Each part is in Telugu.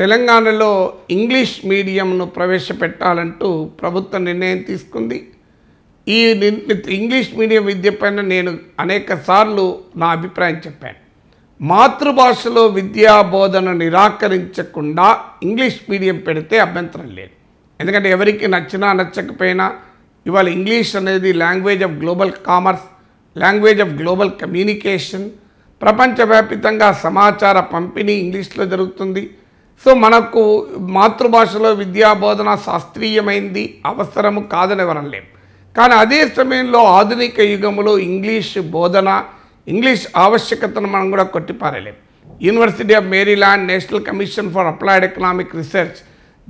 తెలంగాణలో ఇంగ్లీష్ మీడియంను ప్రవేశపెట్టాలంటూ ప్రభుత్వం నిర్ణయం తీసుకుంది. ఈ ఇంగ్లీష్ మీడియం విద్యపైన నేను అనేక సార్లు నా అభిప్రాయం చెప్పాను. మాతృభాషలో విద్యా బోధన నిరాకరించకుండా ఇంగ్లీష్ మీడియం పెడితే అభ్యంతరం లేదు. ఎందుకంటే ఎవరికి నచ్చినా నచ్చకపోయినా ఇవాళ ఇంగ్లీష్ అనేది language of global commerce, language of global communication. ప్రపంచవ్యాప్తంగా సమాచార పంపిణీ ఇంగ్లీష్లో జరుగుతుంది. సో మనకు మాతృభాషలో విద్యా బోధన శాస్త్రీయమైంది, అవసరము కాదని ఎవరం లేం. కానీ అదే సమయంలో ఆధునిక యుగంలో ఇంగ్లీష్ బోధన, ఇంగ్లీష్ ఆవశ్యకతను మనం కూడా కొట్టిపారలేం. University of Maryland national commission for applied economic research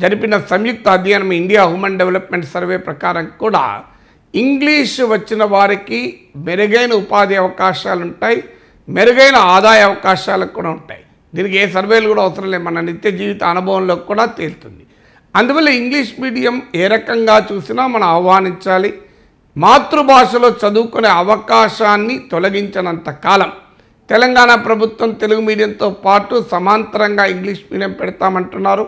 జరిపిన సంయుక్త అధ్యయనం ఇండియా హ్యూమన్ డెవలప్మెంట్ సర్వే ప్రకారం కూడా ఇంగ్లీష్ వచ్చిన వారికి మెరుగైన ఉపాధి అవకాశాలు ఉంటాయి, మెరుగైన ఆదాయ అవకాశాలు కూడా ఉంటాయి. దీనికి ఏ సర్వేలు కూడా అవసరం లేదు, మన నిత్య జీవిత అనుభవంలో కూడా తేలుతుంది. అందువల్ల ఇంగ్లీష్ మీడియం ఏ రకంగా చూసినా మనం ఆహ్వానించాలి. మాతృభాషలో చదువుకునే అవకాశాన్ని తొలగించినంత కాలం తెలంగాణ ప్రభుత్వం తెలుగు మీడియంతో పాటు సమాంతరంగా ఇంగ్లీష్ మీడియం పెడతామంటున్నారు.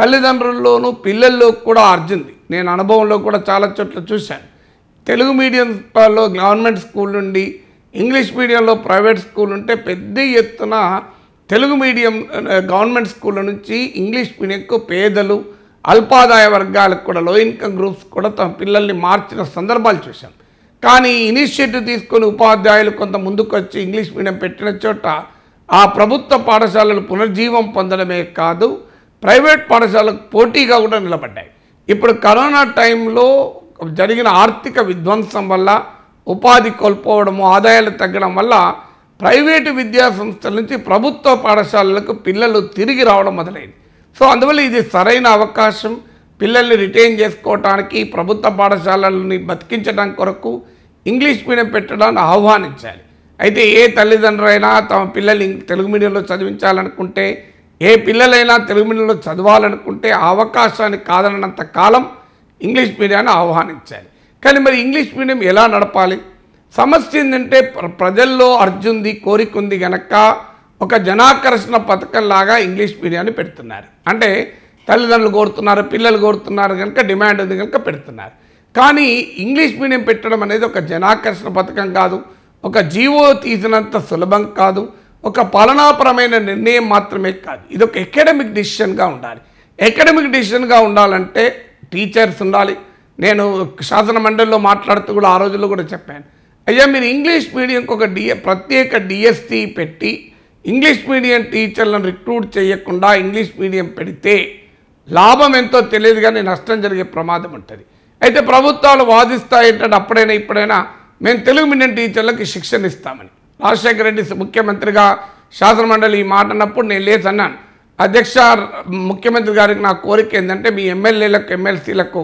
తల్లిదండ్రుల్లోనూ పిల్లల్లో కూడా అర్జుంది. నేను అనుభవంలో కూడా చాలా చోట్ల చూశాను. తెలుగు మీడియంలో గవర్నమెంట్ స్కూల్ నుండి ఇంగ్లీష్ మీడియంలో ప్రైవేట్ స్కూల్ ఉంటే పెద్ద ఎత్తున తెలుగు మీడియం గవర్నమెంట్ స్కూళ్ళ నుంచి ఇంగ్లీష్ మీడియంకు పేదలు, అల్పాదాయ వర్గాలకు కూడా, లో ఇన్కమ్ గ్రూప్స్ కూడా తమ పిల్లల్ని మార్చిన సందర్భాలు చూశాం. కానీ ఇనిషియేటివ్ తీసుకొని ఉపాధ్యాయులు కొంత ముందుకు వచ్చి ఇంగ్లీష్ మీడియం పెట్టిన చోట ఆ ప్రభుత్వ పాఠశాలలు పునర్జీవం పొందడమే కాదు, ప్రైవేట్ పాఠశాలకు పోటీగా కూడా నిలబడ్డాయి. ఇప్పుడు కరోనా టైంలో జరిగిన ఆర్థిక విధ్వంసం వల్ల, ఉపాధి కోల్పోవడము, ఆదాయాలు తగ్గడం వల్ల ప్రైవేటు విద్యా సంస్థల నుంచి ప్రభుత్వ పాఠశాలలకు పిల్లలు తిరిగి రావడం మొదలైంది. సో అందువల్ల ఇది సరైన అవకాశం. పిల్లల్ని రిటైన్ చేసుకోవటానికి, ప్రభుత్వ పాఠశాలల్ని బతికించడం కొరకు ఇంగ్లీష్ మీడియం పెట్టడాన్ని ఆహ్వానించాలి. అయితే ఏ తల్లిదండ్రులైనా తమ పిల్లల్ని తెలుగు మీడియంలో చదివించాలనుకుంటే, ఏ పిల్లలైనా తెలుగు మీడియంలో చదవాలనుకుంటే ఆ అవకాశాన్ని కాదనంత కాలం ఇంగ్లీష్ మీడియాన్ని ఆహ్వానించాలి. కానీ మరి ఇంగ్లీష్ మీడియం ఎలా నడపాలి? సమస్య ఏంటంటే ప్రజల్లో అర్జుంది, కోరిక ఉంది గనక ఒక జనాకర్షణ పథకంలాగా ఇంగ్లీష్ మీడియాన్ని పెడుతున్నారు. అంటే తల్లిదండ్రులు కోరుతున్నారు, పిల్లలు కోరుతున్నారు కనుక, డిమాండ్ ఉంది కనుక పెడుతున్నారు. కానీ ఇంగ్లీష్ మీడియం పెట్టడం అనేది ఒక జనాకర్షణ పథకం కాదు, ఒక జీవో తీసినంత సులభం కాదు, ఒక పాలనాపరమైన నిర్ణయం మాత్రమే కాదు. ఇది ఒక అకాడమిక్ డిసిషన్గా ఉండాలి. అకాడమిక్ డిసిషన్గా ఉండాలంటే టీచర్స్ ఉండాలి. నేను శాసన మండలిలో మాట్లాడుతూ కూడా ఆ రోజుల్లో కూడా చెప్పాను, అయ్యా మీరు ఇంగ్లీష్ మీడియంకి ఒక ప్రత్యేక డిఎస్టీ పెట్టి ఇంగ్లీష్ మీడియం టీచర్లను రిక్రూట్ చేయకుండా ఇంగ్లీష్ మీడియం పెడితే లాభం ఎంతో తెలియదు కానీ నష్టం జరిగే ప్రమాదం ఉంటుంది. అయితే ప్రభుత్వాలు వాదిస్తాయంటే అప్పుడైనా ఇప్పుడైనా మేము తెలుగు మీడియం టీచర్లకు శిక్షణ ఇస్తామని. రాజశేఖర రెడ్డి ముఖ్యమంత్రిగా శాసనమండలి ఈ మాట అన్నప్పుడు నేను లేదన్నాను. అధ్యక్ష, ముఖ్యమంత్రి గారికి నా కోరిక ఏంటంటే మీ ఎమ్మెల్యేలకు, ఎమ్మెల్సీలకు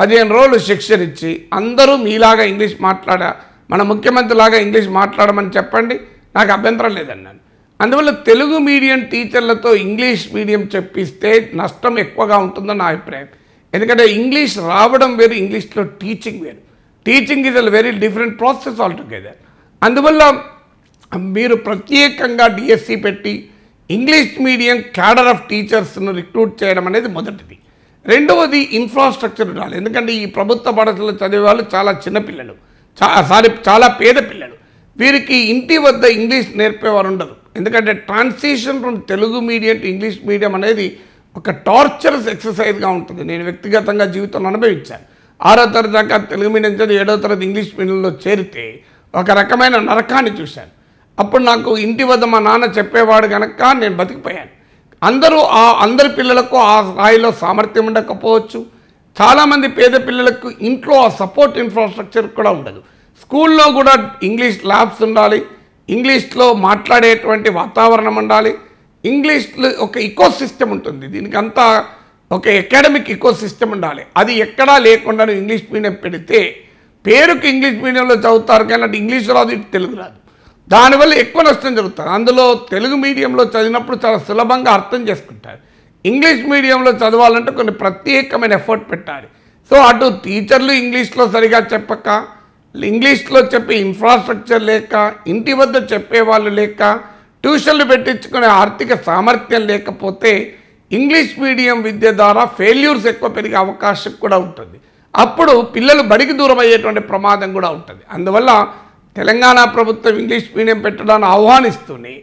15 రోజులు శిక్షణ ఇచ్చి అందరూ మీలాగా ఇంగ్లీష్ మాట్లాడారు, మన ముఖ్యమంత్రిలాగా ఇంగ్లీష్ మాట్లాడమని చెప్పండి. నాకు అభ్యంతరం లేదన్నాను. అందువల్ల తెలుగు మీడియం టీచర్లతో ఇంగ్లీష్ మీడియం చెప్పిస్తే నష్టం ఎక్కువగా ఉంటుందని నా అభిప్రాయం. ఎందుకంటే ఇంగ్లీష్ రావడం వేరు, ఇంగ్లీష్లో టీచింగ్ వేరు. Teaching is a very different process altogether. అందువల్ల మీరు ప్రత్యేకంగా డిఎస్సి పెట్టి ఇంగ్లీష్ మీడియం క్యాడర్ ఆఫ్ టీచర్స్ను రిక్రూట్ చేయడం అనేది మొదటిది. రెండవది ఇన్ఫ్రాస్ట్రక్చర్ ఉండాలి. ఎందుకంటే ఈ ప్రభుత్వ పాఠశాలలో చదివే వాళ్ళు చాలా చిన్నపిల్లలు, చాలా పేద పిల్లలు. వీరికి ఇంటి వద్ద ఇంగ్లీష్ నేర్పేవారు ఉండదు. ఎందుకంటే transition from Telugu medium to English medium అనేది ఒక టార్చరస్ ఎక్సర్సైజ్గా ఉంటుంది. నేను వ్యక్తిగతంగా జీవితంలో అనుభవించాను. 6వ తరగతి దాకా తెలుగు మీడియం చదివి 7వ తరగతి ఇంగ్లీష్ మీడియంలో చేరితే ఒక రకమైన నరకాన్ని చూశాను. అప్పుడు నాకు ఇంటి వద్ద మా నాన్న చెప్పేవాడు కనుక నేను బతికిపోయాను. అందరి పిల్లలకు ఆ స్థాయిలో సామర్థ్యం ఉండకపోవచ్చు. చాలామంది పేద పిల్లలకు ఇంట్లో ఆ సపోర్ట్ ఇన్ఫ్రాస్ట్రక్చర్ కూడా ఉండదు. స్కూల్లో కూడా ఇంగ్లీష్ ల్యాబ్స్ ఉండాలి, ఇంగ్లీష్లో మాట్లాడేటువంటి వాతావరణం ఉండాలి, ఇంగ్లీష్లో ఒక ఇకోసిస్టమ్ ఉంటుంది. దీనికంతా ఒక అకాడమిక్ ఇకోసిస్టమ్ ఉండాలి. అది ఎక్కడా లేకుండా ఇంగ్లీష్ మీడియం పెడితే పేరుకు ఇంగ్లీష్ మీడియంలో చదువుతారు కానీ అంటే ఇంగ్లీష్ రాదు, ఇటు తెలుగు రాదు. దానివల్ల ఎక్కువ నష్టం జరుగుతుంది. అందులో తెలుగు మీడియంలో చదివినప్పుడు చాలా సులభంగా అర్థం చేసుకుంటారు. ఇంగ్లీష్ మీడియంలో చదవాలంటే కొన్ని ప్రత్యేకమైన ఎఫర్ట్ పెట్టాలి. సో అటు టీచర్లు ఇంగ్లీష్లో సరిగా చెప్పక, ఇంగ్లీష్లో చెప్పే ఇన్ఫ్రాస్ట్రక్చర్ లేక, ఇంటి వద్ద చెప్పేవాళ్ళు లేక, ట్యూషన్లు పెట్టించుకునే ఆర్థిక సామర్థ్యం లేకపోతే ఇంగ్లీష్ మీడియం విద్య ద్వారా ఫెయిల్యూర్స్ ఎక్కువ పెరిగే అవకాశం కూడా ఉంటుంది. అప్పుడు పిల్లలు బడికి దూరం అయ్యేటువంటి ప్రమాదం కూడా ఉంటుంది. అందువల్ల తెలంగాణ ప్రభుత్వం ఇంగ్లీష్ మీడియం పెట్టడాన్ని ఆహ్వానిస్తూనే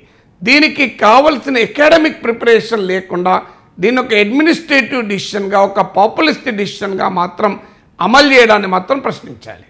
దీనికి కావలసిన అకాడమిక్ ప్రిపరేషన్ లేకుండా దీన్ని ఒక అడ్మినిస్ట్రేటివ్ డిసిషన్గా, ఒక పాపులిస్ట్ డిసిషన్గా మాత్రం అమలు చేయడాన్ని మాత్రం ప్రశ్నించాలి.